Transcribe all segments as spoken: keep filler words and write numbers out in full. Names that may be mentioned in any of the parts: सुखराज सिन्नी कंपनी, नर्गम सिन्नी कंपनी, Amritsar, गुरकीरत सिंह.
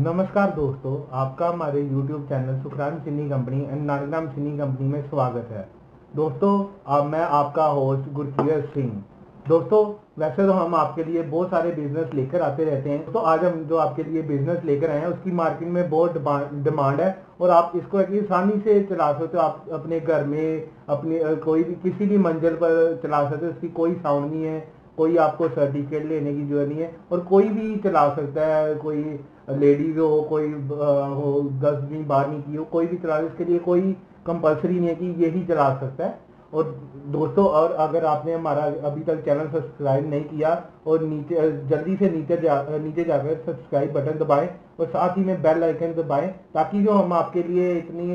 नमस्कार दोस्तों, आपका हमारे YouTube channel सुखराज सिन्नी कंपनी and नर्गम सिन्नी कंपनी में स्वागत है। दोस्तों अब मैं आपका होस्ट गुरकीरत सिंह। दोस्तों वैसे तो हम आपके लिए बहुत सारे बिजनेस लेकर आते रहते हैं, तो आज हम जो आपके लिए बिजनेस लेकर आए हैं उसकी मार्केट में बहुत डिमांड है और आप इसको आसानी से चला सकते हो। आप अपने घर में अपने कोई भी किसी भी मंजिल पर चला सकते हो, उसकी कोई साउंड नहीं है, कोई आपको सर्टिफिकेट लेने की जरूरत नहीं है और कोई भी चला सकता है। कोई लेडीज हो, कोई हो दसवीं बारहवीं की हो, कोई भी चला, इसके लिए कोई कंपलसरी नहीं है कि यही चला सकता है। और दोस्तों और अगर आपने हमारा अभी तक चैनल सब्सक्राइब नहीं किया और नीचे जल्दी से नीचे जा नीचे जाकर सब्सक्राइब बटन दबाएं और साथ ही में बेल आइकन दबाएं, ताकि जो हम आपके लिए इतनी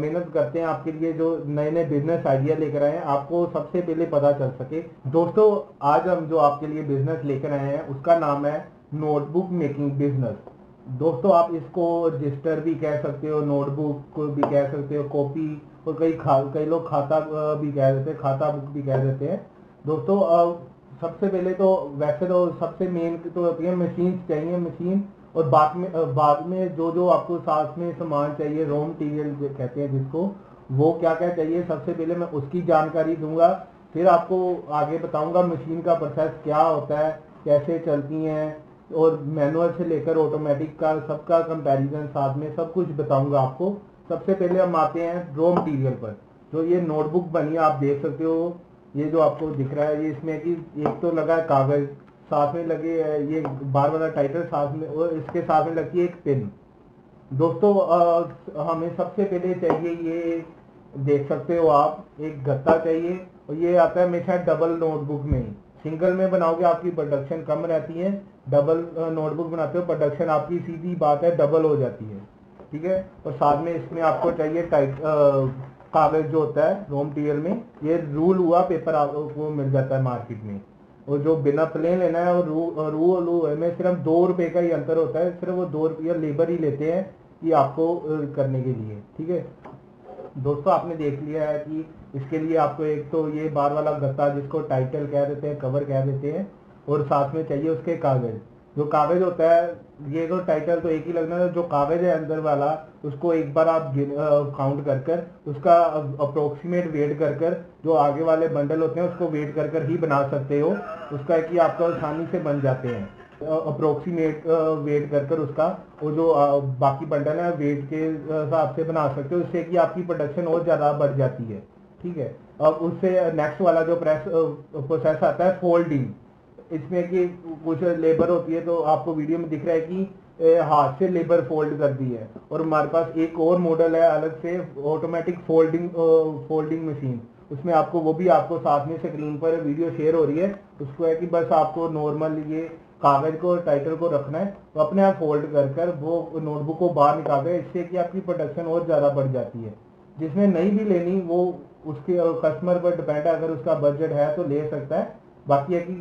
मेहनत करते हैं, आपके लिए जो नए नए बिजनेस आइडिया लेकर आए हैं, आपको सबसे पहले पता चल सके। दोस्तों आज हम जो आपके लिए बिजनेस लेकर आए हैं उसका नाम है नोटबुक मेकिंग बिजनेस। दोस्तों आप इसको रजिस्टर भी कह सकते हो, नोटबुक भी कह सकते हो, कॉपी और कई खा कई लोग खाता भी कह देते हैं, खाता बुक भी कह देते हैं। दोस्तों सबसे पहले तो वैसे तो सबसे मेन तो होती है मशीन चाहिए, मशीन और बाद में बाद में जो जो आपको साथ में सामान चाहिए, रॉ मटेरियल कहते हैं जिसको, वो क्या क्या चाहिए सबसे पहले मैं उसकी जानकारी दूंगा। फिर आपको आगे बताऊँगा मशीन का प्रोसेस क्या होता है, कैसे चलती हैं और मैनुअल से लेकर ऑटोमेटिक का सबका कंपैरिजन साथ में सब कुछ बताऊंगा आपको। सबसे पहले हम आते हैं रॉ मटीरियल पर। जो ये नोटबुक बनी है आप देख सकते हो, ये जो आपको दिख रहा है, ये इसमें कि एक तो लगा है कागज़, साथ में लगे है ये बार वाला टाइटल साथ में, और इसके साथ में लगी है एक पिन। दोस्तों आ, हमें सबसे पहले चाहिए, ये देख सकते हो आप, एक गत्ता चाहिए और ये आता है हमेशा डबल नोटबुक में ही। सिंगल में बनाओगे आपकी प्रोडक्शन कम रहती है, डबल नोटबुक बनाते हो प्रोडक्शन आपकी सीधी बात है डबल हो जाती है, ठीक है। और साथ में इसमें आपको चाहिए टाइट कागज जो होता है रॉ मटेरियल में, ये रूल हुआ पेपर आपको मिल जाता है मार्केट में, और जो बिना प्लेन लेना है और रू रू लू में सिर्फ दो रुपये का ही अंतर होता है, सिर्फ वो दो रुपया लेबर ही लेते हैं कि आपको करने के लिए, ठीक है। दोस्तों आपने देख लिया है कि इसके लिए आपको एक तो ये बार वाला गत्ता जिसको टाइटल कह देते हैं, कवर कह देते हैं, और साथ में चाहिए उसके कागज। जो कागज होता है ये तो टाइटल तो एक ही लगना है, जो कागज है अंदर वाला उसको एक बार आप काउंट कर कर उसका अप्रोक्सीमेट वेट कर कर जो आगे वाले बंडल होते हैं उसको वेट कर कर ही बना सकते हो, उसका कि आपका आसानी से बन जाते हैं अप्रोक्सीमेट वेट कर कर उसका, और जो बाकी बंडल है वेट के हिसाब से बना सकते हो, उससे कि आपकी प्रोडक्शन और ज़्यादा बढ़ जाती है, ठीक है। अब उससे नेक्स्ट वाला जो प्रेस प्रोसेस आता है फोल्डिंग, इसमें कि कुछ लेबर होती है, तो आपको वीडियो में दिख रहा है कि हाथ से लेबर फोल्ड कर दी है। और हमारे पास एक और मॉडल है अलग से ऑटोमेटिक फोल्डिंग फोल्डिंग मशीन, उसमें आपको वो भी आपको साथ में स्क्रीन पर वीडियो शेयर हो रही है। उसको है कि बस आपको नॉर्मल ये कागज को टाइटल को रखना है, तो अपने आप फोल्ड कर कर वो नोटबुक को बाहर निकाल कर, इससे कि आपकी प्रोडक्शन और ज़्यादा बढ़ जाती है। जिसने नहीं भी लेनी वो उसके कस्टमर पर डिपेंड है, अगर उसका बजट है तो ले सकता है। बाकी है कि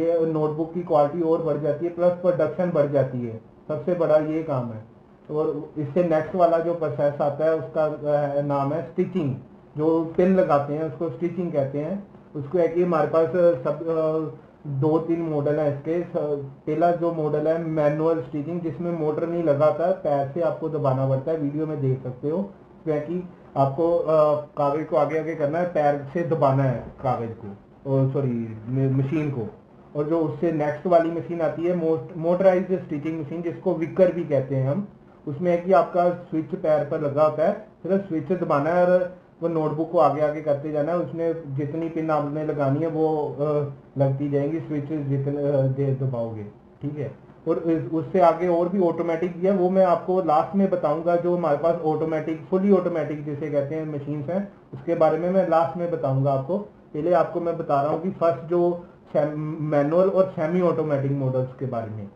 ये नोटबुक की क्वालिटी और बढ़ जाती है, प्लस प्रोडक्शन बढ़ जाती है, सबसे बड़ा ये काम है। और इससे नेक्स्ट वाला जो प्रोसेस आता है उसका नाम है स्टिचिंग। जो पिन लगाते हैं उसको स्टिचिंग कहते हैं। उसको है कि हमारे पास सब दो तीन मॉडल हैं इसके। पहला जो मॉडल है मैनुअल स्टिचिंग, जिसमें मोटर नहीं लगाता, पैर से आपको दबाना पड़ता है, वीडियो में देख सकते हो। उसमें कि आपको कागज को आगे आगे करना है, पैर से दबाना है कागज को, सॉरी मशीन को। और जो उससे नेक्स्ट वाली मशीन आती है मोटराइज्ड स्टिचिंग मशीन, जिसको विकर भी कहते हैं हम। उसमें है कि आपका स्विच पैर पर लगा होता है, सिर्फ स्विच दबाना है और वो नोटबुक को आगे आगे करते जाना है। उसमें जितनी पिन आपने लगानी है वो लगती जाएंगी, स्विच जितने देर दबाओगे, ठीक है। और उससे आगे और भी ऑटोमेटिक भी है, वो मैं आपको लास्ट में बताऊंगा। जो हमारे पास ऑटोमेटिक फुली ऑटोमेटिक जिसे कहते हैं मशीन्स हैं, उसके बारे में मैं लास्ट में बताऊंगा आपको। पहले आपको मैं बता रहा हूँ कि फर्स्ट जो मैनुअल और सेमी ऑटोमेटिक मॉडल्स के बारे में,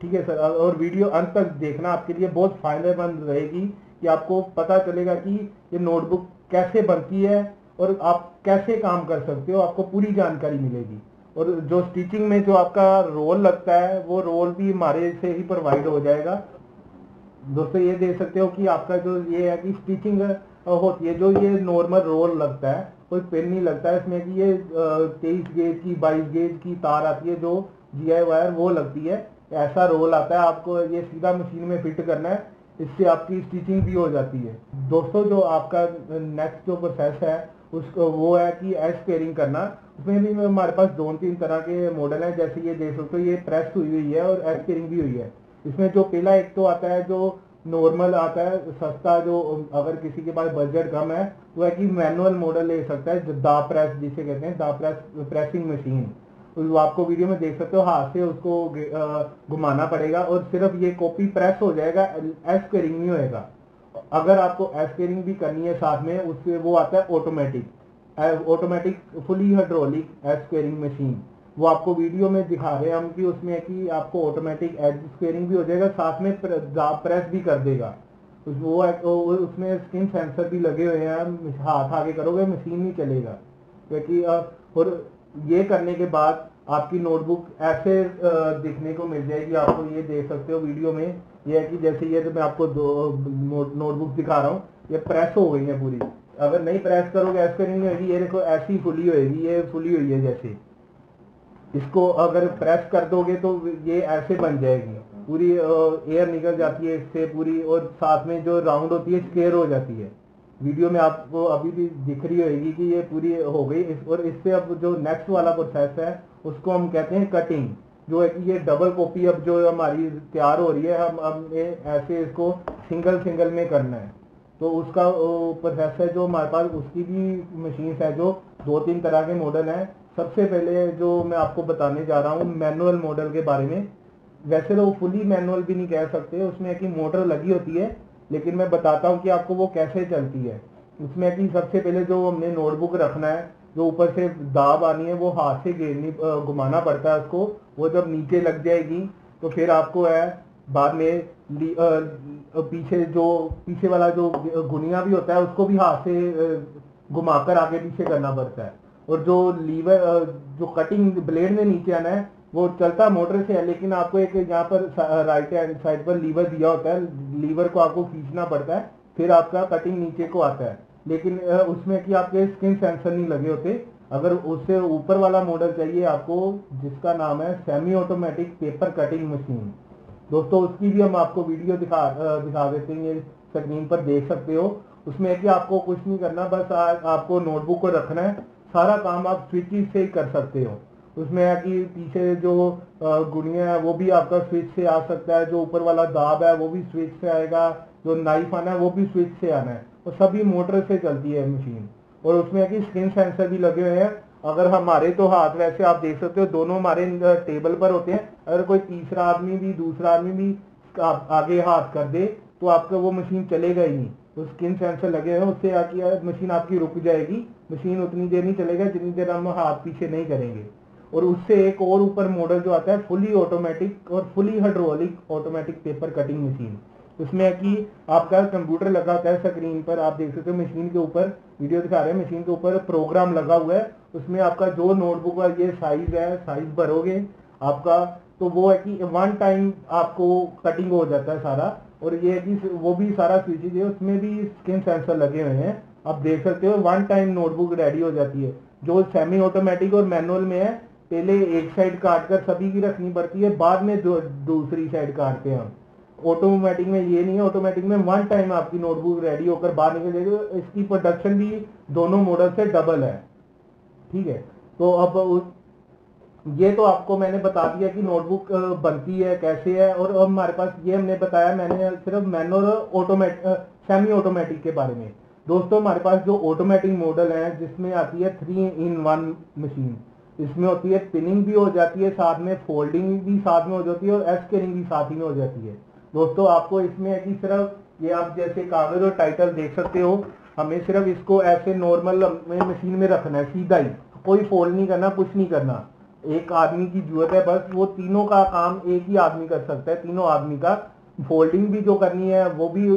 ठीक है सर। और वीडियो अंत तक देखना आपके लिए बहुत फायदेमंद रहेगी, कि आपको पता चलेगा कि ये नोटबुक कैसे बनती है और आप कैसे काम कर सकते हो, आपको पूरी जानकारी मिलेगी। और जो स्टिचिंग में जो आपका रोल लगता है वो रोल भी हमारे से ही प्रोवाइड हो जाएगा। दोस्तों ये देख सकते हो कि आपका जो ये है कि स्टिचिंग होती है, जो ये नॉर्मल रोल लगता है, कोई पेन नहीं लगता है इसमें, कि ये तेईस गेज की बाईस गेज की तार आती है जो जी आई वायर वो लगती है। ऐसा रोल आता है, आपको ये सीधा मशीन में फिट करना है, इससे आपकी स्टिचिंग भी हो जाती है। दोस्तों जो आपका नेक्स्ट जो प्रोसेस है उसको वो है कि एश पेयरिंग करना। उसमें भी हमारे पास दो तीन तरह के मॉडल हैं, जैसे ये देख सकते हो ये प्रेस हुई हुई है और एश पेयरिंग भी हुई है। इसमें जो पहला एक तो आता है जो नॉर्मल आता है सस्ता, जो अगर किसी के पास बजट कम है तो है कि मैनुअल मॉडल ले सकता है, दा प्रेस जिसे कहते हैं, दा प्रेस प्रेसिंग मशीन। तो आपको वीडियो में देख सकते हो हाथ से उसको घुमाना पड़ेगा और सिर्फ ये कॉपी प्रेस हो जाएगा, एश पेयरिंग नहीं होएगा। अगर आपको एश पेयरिंग भी करनी है साथ में उससे वो आता है automatic automatic fully hydraulic ash pairing machine. वो आपको वीडियो में दिखा रहे हैं हम कि उसमें कि आपको ऑटोमेटिक एश पेयरिंग भी हो जाएगा, साथ में प्रेस भी कर देगा। वो उसमें स्किन सेंसर भी लगे हुए हैं, हाथ आगे करोगे मशीन नहीं चलेगा। क्योंकि और ये करने के बाद आपकी नोटबुक ऐसे दिखने को मिल जाएगी, आपको ये देख सकते हो वीडियो में। ये है कि जैसे ये तो मैं आपको नोटबुक दिखा रहा हूँ, ये प्रेस हो गई है पूरी। अगर नहीं प्रेस करोगे ऐश पेयरिंग नहीं होगी। ये देखो ऐसी फुली होगी, ये फुली हुई है जैसे, इसको अगर प्रेस कर दोगे तो ये ऐसे बन जाएगी, पूरी एयर निकल जाती है इससे पूरी, और साथ में जो राउंड होती है स्क्वायर हो जाती है। वीडियो में आपको अभी भी दिख रही होगी कि ये पूरी हो गई। इस और इससे अब जो नेक्स्ट वाला प्रोसेस है उसको हम कहते हैं कटिंग, जो है कि ये डबल कॉपी अब जो हमारी तैयार हो रही है, हम अब ऐसे इसको सिंगल सिंगल में करना है। तो उसका प्रोसेस है जो हमारे पास, उसकी भी मशीन्स है जो दो तीन तरह के मॉडल हैं। सबसे पहले जो मैं आपको बताने जा रहा हूँ मैनुअल मॉडल के बारे में, वैसे तो वो फुली मैनुअल भी नहीं कह सकते, उसमें कि मोटर लगी होती है, लेकिन मैं बताता हूँ कि आपको वो कैसे चलती है। उसमें कि सबसे पहले जो हमने नोटबुक रखना है, जो ऊपर से दाब आनी है वो हाथ से घेरनी घुमाना पड़ता है उसको। वो जब नीचे लग जाएगी तो फिर आपको है बाद में आ, पीछे जो पीछे वाला जो गुनिया भी होता है उसको भी हाथ से घुमाकर आगे पीछे करना पड़ता है। और जो लीवर जो कटिंग ब्लेड में नीचे आना है वो चलता मोटर से है, लेकिन आपको एक यहाँ पर राइट हैंड साइड पर लीवर दिया होता है, लीवर को आपको खींचना पड़ता है, फिर आपका कटिंग नीचे को आता है। लेकिन उसमें कि आपके स्किन सेंसर नहीं लगे होते। अगर उससे ऊपर वाला मॉडल चाहिए आपको, जिसका नाम है semi automatic paper cutting machine. दोस्तों उसकी भी हम आपको वीडियो दिखा दिखा देते हैं, स्क्रीन पर देख सकते हो। उसमें कि आपको कुछ नहीं करना, बस आ, आपको नोटबुक को रखना है, सारा काम आप स्विच से ही कर सकते हो। उसमें है कि पीछे जो गुड़िया है वो भी आपका स्विच से आ सकता है, जो ऊपर वाला दाब है वो भी स्विच से आएगा, जो नाइफ आना है वो भी स्विच से आना है, और सभी मोटर से चलती है मशीन। और उसमें है कि स्किन सेंसर भी लगे हुए हैं। अगर हमारे तो हाथ वैसे आप देख सकते हो दोनों हमारे टेबल पर होते हैं, अगर कोई तीसरा आदमी भी दूसरा आदमी भी आप आगे हाथ कर दे तो आपका वो मशीन चलेगा ही नहीं। तो स्किन सेंसर लगे हुए उससे आके मशीन आपकी रुक जाएगी, मशीन उतनी देर नहीं चलेगा जितनी देर हम हाथ पीछे नहीं करेंगे। और उससे एक और ऊपर मॉडल जो आता है फुली ऑटोमेटिक और fully hydraulic automatic paper cutting machine. उसमें है कि आपका कंप्यूटर लगा होता है, स्क्रीन पर आप देख सकते हो मशीन के ऊपर वीडियो दिखा रहे हैं, मशीन के ऊपर प्रोग्राम लगा हुआ है। उसमें आपका जो नोटबुक का ये साइज है, साइज भरोगे आपका तो वो है कि वन टाइम आपको कटिंग हो जाता है सारा। और ये है कि वो भी सारा स्विचेज है, उसमें भी स्किन सेंसर लगे हुए हैं, आप देख सकते हो। वन टाइम नोटबुक रेडी हो जाती है। जो सेमी ऑटोमेटिक और मैनुअल में है, पहले एक साइड काट कर सभी की रखनी पड़ती है, बाद में दूसरी साइड काटते हैं हम। ऑटोमेटिक में ये नहीं है, ऑटोमेटिक में वन टाइम आपकी नोटबुक रेडी होकर बाहर निकल जाएगी। इसकी प्रोडक्शन भी दोनों मॉडल से डबल है, ठीक है। तो अब ये तो आपको मैंने बता दिया कि नोटबुक बनती है कैसे है, और हमारे पास ये हमने बताया, मैंने सिर्फ मैनुअल ऑटोमेट सेमी ऑटोमेटिक के बारे में। दोस्तों हमारे पास जो ऑटोमेटिक मॉडल है जिसमें आती है थ्री इन वन मशीन, इसमें होती है पिनिंग भी हो जाती है, साथ में फोल्डिंग भी साथ में हो जाती है, और एश पेयरिंग भी साथ ही में हो जाती है। दोस्तों आपको इसमें है कि सिर्फ ये आप जैसे कागज और टाइटल देख सकते हो, हमें सिर्फ इसको ऐसे नॉर्मल मशीन में रखना है, सीधा ही, कोई फोल्ड नहीं करना, कुछ नहीं करना। एक आदमी की जरूरत है बस, वो तीनों का काम एक ही आदमी कर सकता है, तीनों आदमी का। फोल्डिंग भी जो करनी है वो भी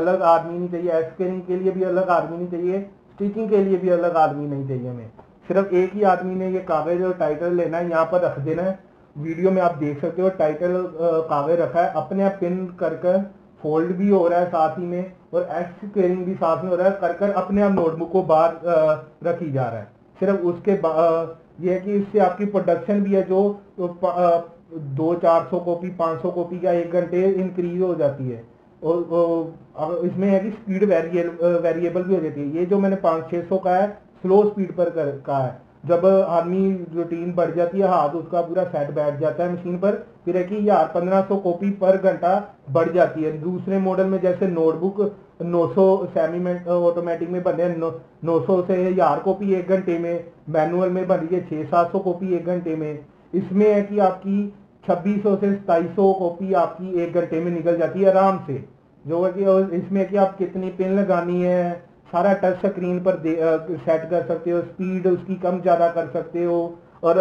अलग आदमी नहीं चाहिए, एश पेयरिंग के लिए भी अलग आदमी नहीं चाहिए, स्टिचिंग के लिए भी अलग आदमी नहीं चाहिए। हमें सिर्फ एक ही आदमी ने ये कागज और टाइटल लेना है, यहाँ पर रख देना है। वीडियो में आप देख सकते हो टाइटल कागज रखा है, अपने आप पिन कर कर फोल्ड भी हो रहा है साथ ही में, और एश पेयरिंग भी साथ में हो रहा है, कर कर अपने आप नोटबुक को बाहर रखी जा रहा है। सिर्फ उसके ये है कि इससे आपकी प्रोडक्शन भी है जो दो चार सौ कॉपी पाँच सौ कॉपी का एक घंटे इंक्रीज हो जाती है। और इसमें है कि स्पीड वेरिएबल वेरिएबल भी हो जाती है। ये जो मैंने पाँच छः सौ का है स्लो स्पीड पर कर का है। जब आदमी रूटीन बढ़ जाती है हाथ उसका पूरा सेट बैठ जाता है मशीन पर, फिर है कि यार पंद्रह सौ कॉपी पर घंटा बढ़ जाती है। दूसरे मॉडल में जैसे नोटबुक नौ सौ सेमी ऑटोमेटिक में बने नौ सौ से हजार कॉपी एक घंटे में, मैनुअल में बन रही है छः सात सौ कॉपी एक घंटे में। इसमें है कि आपकी छब्बीस सौ से सत्ताईस सौ कॉपी आपकी एक घंटे में निकल जाती है आराम से। जो है कि इसमें है कि आप कितनी पिन लगानी है सारा टच स्क्रीन पर दे, आ, सेट कर सकते हो, स्पीड उसकी कम ज़्यादा कर सकते हो और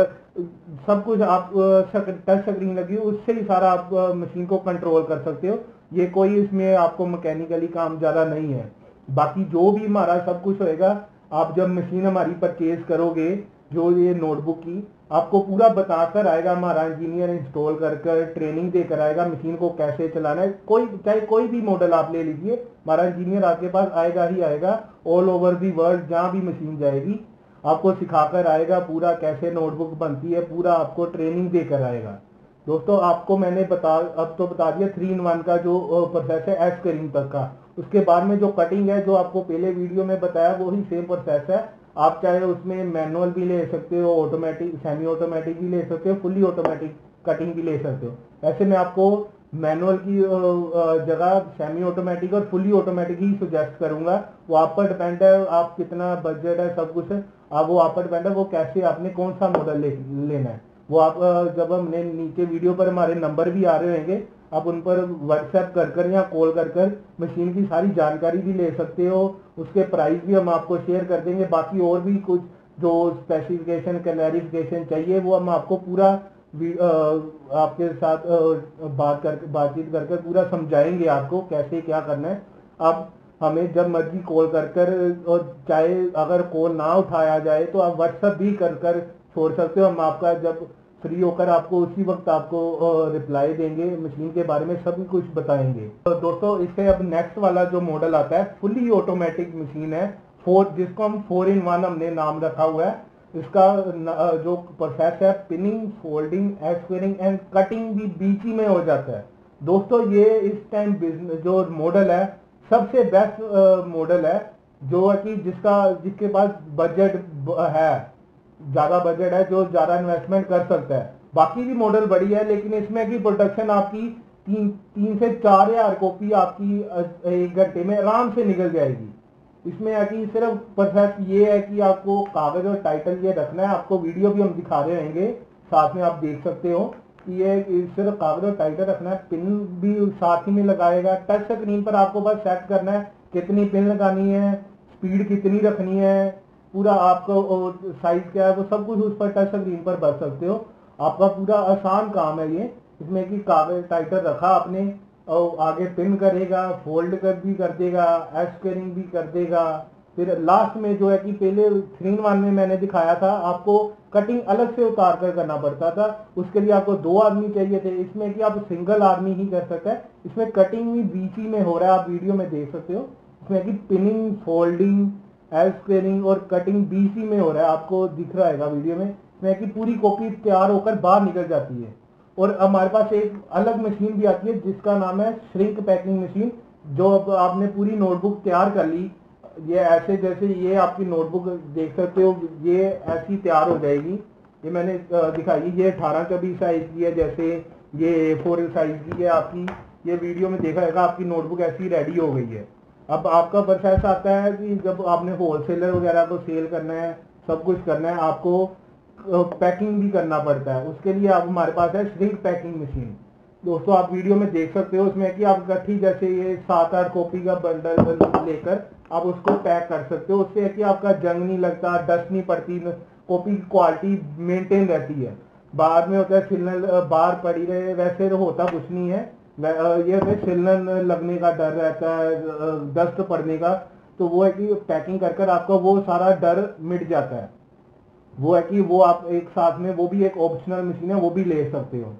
सब कुछ आप सक, टच स्क्रीन लगी हो उससे ही सारा आप आ, मशीन को कंट्रोल कर सकते हो। ये कोई इसमें आपको मैकेनिकली काम ज़्यादा नहीं है। बाकी जो भी हमारा सब कुछ होएगा आप जब मशीन हमारी परचेज करोगे जो ये नोटबुक की आपको पूरा बताकर आएगा हमारा इंजीनियर, इंस्टॉल कर कर ट्रेनिंग देकर आएगा मशीन को कैसे चलाना है। कोई चाहे कोई भी मॉडल आप ले लीजिए हमारा इंजीनियर आपके पास आएगा ही आएगा। ऑल ओवर दी वर्ल्ड जहाँ भी मशीन जाएगी आपको सिखाकर आएगा पूरा कैसे नोटबुक बनती है, पूरा आपको ट्रेनिंग देकर आएगा। दोस्तों आपको मैंने बता अब तो बता दिया थ्री इन वन का जो प्रोसेस है एस करिंग तक का। उसके बाद में जो कटिंग है जो आपको पहले वीडियो में बताया वो ही सेम प्रोसेस है। आप चाहे उसमें मैनुअल भी ले सकते हो, ऑटोमेटिक सेमी ऑटोमेटिक भी ले सकते हो, फुली ऑटोमेटिक कटिंग भी ले सकते हो। ऐसे में आपको मैनुअल की जगह सेमी ऑटोमेटिक और फुली ऑटोमेटिक ही सुजेस्ट करूंगा। वो आप पर डिपेंड है, आप कितना बजट है सब कुछ आप वो आप पर डिपेंड है वो कैसे आपने कौन सा मॉडल ले, लेना है। वो आप जब हमने नीचे वीडियो पर हमारे नंबर भी आ रहे होंगे आप उन पर व्हाट्सएप कर कर या कॉल कर कर मशीन की सारी जानकारी भी ले सकते हो। उसके प्राइस भी हम आपको शेयर कर देंगे। बाकी और भी कुछ जो स्पेसिफिकेशन क्लैरिफिकेशन चाहिए वो हम आपको पूरा आपके साथ बात कर बातचीत कर कर पूरा समझाएंगे आपको कैसे क्या करना है। आप हमें जब मर्जी कॉल कर कर और चाहे अगर कॉल ना उठाया जाए तो आप व्हाट्सएप भी कर कर छोड़ सकते हो। हम आपका जब फ्री होकर आपको उसी वक्त आपको रिप्लाई देंगे, मशीन के बारे में सभी कुछ बताएंगे। तो दोस्तों इससे अब नेक्स्ट वाला जो मॉडल आता है फुली ऑटोमेटिक मशीन है फोर जिसको हम फोर इन वन हमने नाम रखा हुआ है। इसका जो प्रोसेस है pinning folding squaring and cutting भी बीच ही में हो जाता है। दोस्तों ये इस टाइम बिजनेस जो मॉडल है सबसे बेस्ट मॉडल है जो है कि जिसका जिसके पास बजट है, ज्यादा बजट है, जो ज्यादा इन्वेस्टमेंट कर सकता है। बाकी भी मॉडल बढ़िया है लेकिन इसमें की प्रोडक्शन आपकी तीन तीन से चार हजार कॉपी आपकी एक घंटे में आराम से निकल जाएगी। इसमें है कि सिर्फ प्रोसेस ये है कि आपको कागज और टाइटल ये रखना है। आपको वीडियो भी हम दिखा रहे होंगे साथ में आप देख सकते हो कि ये सिर्फ कागज और टाइटल रखना है, पिन भी साथ ही में लगाएगा। टच स्क्रीन पर आपको बस सेट करना है कितनी पिन लगानी है, स्पीड कितनी रखनी है, पूरा आपको साइज क्या है वो सब कुछ उस पर टच स्क्रीन पर भर सकते हो। आपका पूरा आसान काम है ये। इसमें कि कागज टाइटल रखा आपने और आगे पिन करेगा, फोल्ड कर भी कर देगा, एस्क्वेरिंग भी कर देगा। फिर लास्ट में जो है कि पहले थ्री इन वन में मैंने दिखाया था आपको कटिंग अलग से उतार कर करना पड़ता था, उसके लिए आपको दो आदमी चाहिए थे। इसमें कि आप सिंगल आदमी ही कर सकते हैं। इसमें कटिंग भी बीच ही में हो रहा है, आप वीडियो में देख सकते हो। इसमें कि पिनिंग फोल्डिंग एस्क्वेरिंग और कटिंग बीसी में हो रहा है, आपको दिख रहा है वीडियो में। इसमें कि पूरी कॉपी तैयार होकर बाहर निकल जाती है। और हमारे पास एक अलग मशीन भी आती है जिसका नाम है श्रिंक पैकिंग मशीन। जो अब आपने पूरी नोटबुक तैयार कर ली, ये ऐसे जैसे ये आपकी नोटबुक देख सकते हो ये ऐसी तैयार हो जाएगी। ये मैंने दिखाई ये अठारह का भी साइज की है, जैसे ये ए फोर साइज की है आपकी। ये वीडियो में देखा जाएगा आपकी नोटबुक ऐसी रेडी हो गई है। अब आपका प्रोसेस आता है कि जब आपने होलसेलर वगैरह को सेल करना है, सब कुछ करना है, आपको पैकिंग भी करना पड़ता है। उसके लिए आप हमारे पास है श्रिंक पैकिंग मशीन। दोस्तों आप वीडियो में देख सकते हो इसमें कि आप गठी जैसे ये सात आठ कॉपी का बंडल लेकर आप उसको पैक कर सकते हो। उससे है कि आपका जंग नहीं लगता, डस्ट नहीं पड़ती, कॉपी की क्वालिटी मेंटेन रहती है। बाद में होता है सिग्नल बाहर पड़ी रहे, वैसे होता कुछ नहीं है। ये सिलन लगने का डर रहता है, डस्ट पड़ने का, तो वो है कि पैकिंग कर कर आपका वो सारा डर मिट जाता है। वो है कि वो आप एक साथ में वो भी एक ऑप्शनल मशीन है, वो भी ले सकते हो।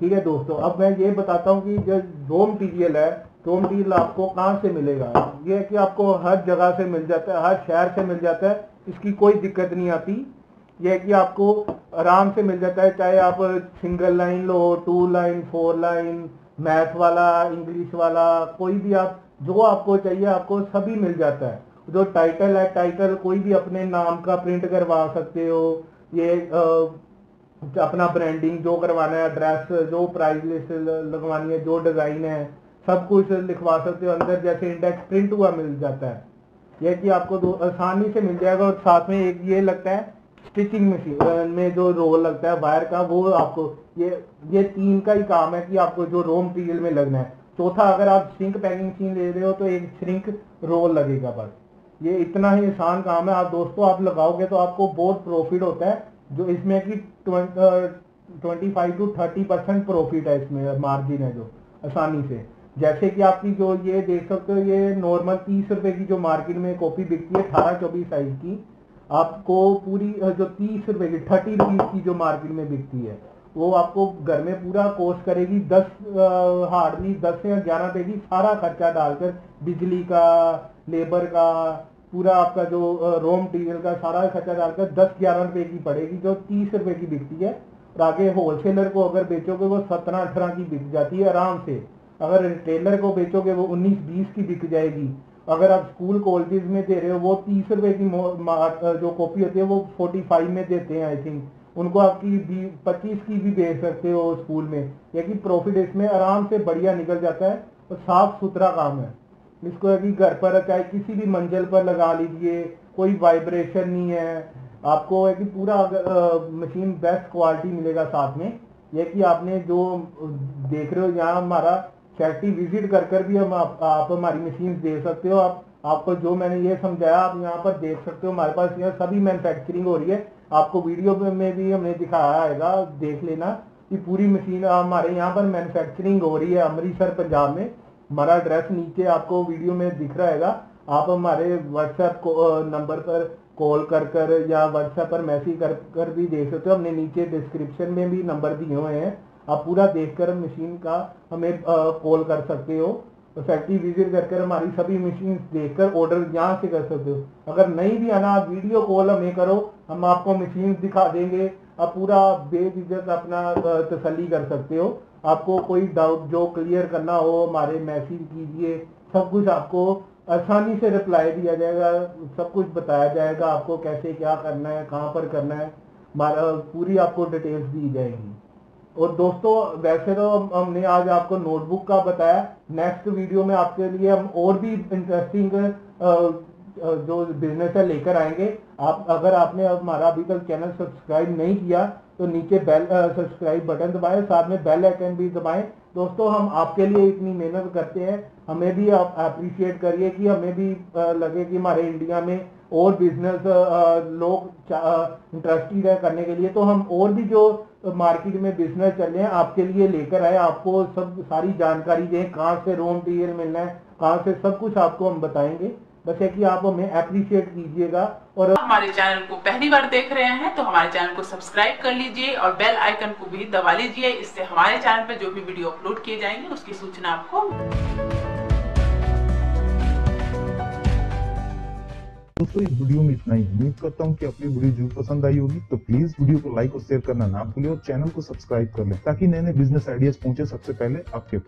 ठीक है दोस्तों, अब मैं ये बताता हूँ कि जो रॉ मटीरियल है रॉ मटीरियल आपको कहाँ से मिलेगा। ये है कि आपको हर जगह से मिल जाता है, हर शहर से मिल जाता है। इसकी कोई दिक्कत नहीं आती। यह है कि आपको आराम से मिल जाता है, चाहे आप सिंगल लाइन लो, two line, four line, math वाला, इंग्लिश वाला, कोई भी आप जो आपको चाहिए आपको सभी मिल जाता है। जो टाइटल है, टाइटल कोई भी अपने नाम का प्रिंट करवा सकते हो, ये आ, अपना ब्रांडिंग जो करवाना है, एड्रेस, जो प्राइस लिस्ट लगवानी है, जो डिज़ाइन है, सब कुछ लिखवा सकते हो अंदर। जैसे इंडेक्स प्रिंट हुआ मिल जाता है, यह कि आपको आसानी से मिल जाएगा। और साथ में एक ये लगता है स्टिचिंग मशीन में जो रोल लगता है वायर का, वो आपको ये ये तीन का ही काम है कि आपको जो रॉ मटेरियल में लगना है। चौथा, अगर आप श्रिंक पैकिंग मशीन ले रहे हो तो एक श्रिंक रोल लगेगा। बस ये इतना ही आसान काम है। आप दोस्तों आप लगाओगे तो आपको बहुत प्रॉफिट होता है, जो इसमें कि twenty five to thirty percent profit है, इसमें मार्जिन है जो आसानी से। जैसे कि आपकी जो ये देख सकते हो, ये नॉर्मल तीस रुपए की जो मार्केट में कॉपी बिकती है अठारह चौबीस साइज की, आपको पूरी जो तीस रुपए की थर्टी रुपीज की जो मार्केट में बिकती है वो आपको घर में पूरा कोर्स करेगी। दस हार्डली दस या ग्यारह रुपए की सारा खर्चा डालकर, बिजली का, लेबर का, पूरा आपका जो रॉ मटेरियल का सारा खर्चा डालकर दस ग्यारह रुपए की पड़ेगी, जो तीस रुपए की बिकती है। और आगे होलसेलर को अगर बेचोगे वो सत्रह अठारह की बिक जाती है आराम से। अगर रिटेलर को बेचोगे वो उन्नीस बीस की बिक जाएगी। अगर आप स्कूल कॉलेजेस में दे रहे हो, वो तीस रुपए की जो कॉपी होती है वो फोर्टी फाइव में देते हैं आई थिंक, उनको आपकी पच्चीस की भी बेच सकते हो स्कूल में। या कि प्रॉफिट इसमें आराम से बढ़िया निकल जाता है और साफ सुथरा काम है। इसको कि घर पर चाहे किसी भी मंजिल पर लगा लीजिए, कोई वाइब्रेशन नहीं है, आपको है कि पूरा मशीन बेस्ट क्वालिटी मिलेगा। साथ में यह कि आपने जो देख रहे हो यहाँ हमारा फैक्ट्री विजिट कर कर भी हम आप, आप हमारी मशीन दे सकते हो। आप आपको जो मैंने ये समझाया आप यहाँ पर देख सकते हो, हमारे पास यहाँ सभी मैन्युफैक्चरिंग हो रही है। आपको वीडियो में भी हमने दिखाया आएगा, देख लेना कि पूरी मशीन हमारे यहाँ पर मैन्युफैक्चरिंग हो रही है अमृतसर पंजाब में। हमारा एड्रेस नीचे आपको वीडियो में दिख रहेगा। आप हमारे व्हाट्सएप नंबर पर कॉल कर कर या व्हाट्सएप पर मैसेज कर कर भी देख सकते हो। हमने नीचे डिस्क्रिप्शन में भी नंबर दिए हुए हैं, आप पूरा देखकर मशीन का हमें कॉल कर सकते हो। फैक्ट्री विजिट कर कर हमारी सभी मशीन देखकर ऑर्डर यहाँ से कर सकते हो। अगर नहीं भी आना आप वीडियो कॉल हमें करो, हम आपको मशीन दिखा देंगे, आप पूरा बेझिझक अपना तसल्ली कर सकते हो। आपको कोई डाउट जो क्लियर करना हो हमारे मैसेज कीजिए, सब कुछ आपको आसानी से रिप्लाई दिया जाएगा, सब कुछ बताया जाएगा आपको कैसे क्या करना है, कहाँ पर करना है, हमारा पूरी आपको डिटेल्स दी जाएगी। और दोस्तों वैसे तो हमने आज आपको नोटबुक का बताया, नेक्स्ट वीडियो में आपके लिए हम और भी इंटरेस्टिंग जो बिजनेस है लेकर आएंगे। आप अगर आपने हमारा अभी तक चैनल सब्सक्राइब नहीं किया तो नीचे बेल सब्सक्राइब बटन दबाएं, साथ में बेल आइकन भी दबाएं। दोस्तों हम आपके लिए इतनी मेहनत करते हैं, हमें भी आप अप्रिशिएट करिए कि हमें भी आ, लगे कि हमारे इंडिया में और बिजनेस लोग इंटरेस्टेड है करने के लिए, तो हम और भी जो मार्केट में बिजनेस चल रहे हैं आपके लिए लेकर आए। आपको सब सारी जानकारी दें, कहाँ से रॉ मटेरियल मिलना है, कहाँ से, सब कुछ आपको हम बताएंगे। बस है कि आप हमें अप्रिशिएट कीजिएगा। और हमारे चैनल को पहली बार देख रहे हैं तो हमारे चैनल को सब्सक्राइब कर लीजिए और बेल आइकन को भी दबा लीजिए, इससे हमारे चैनल पर जो भी वीडियो अपलोड किए जाएंगे उसकी सूचना आपको। दोस्तों इस वीडियो में इतना ही। उम्मीद करता हूँ कि अपनी वीडियो जरूर पसंद आई होगी, तो प्लीज वीडियो को लाइक और शेयर करना ना भूलें और चैनल को सब्सक्राइब कर लें ताकि नए नए बिजनेस आइडियाज पहुंचे सबसे पहले आपके।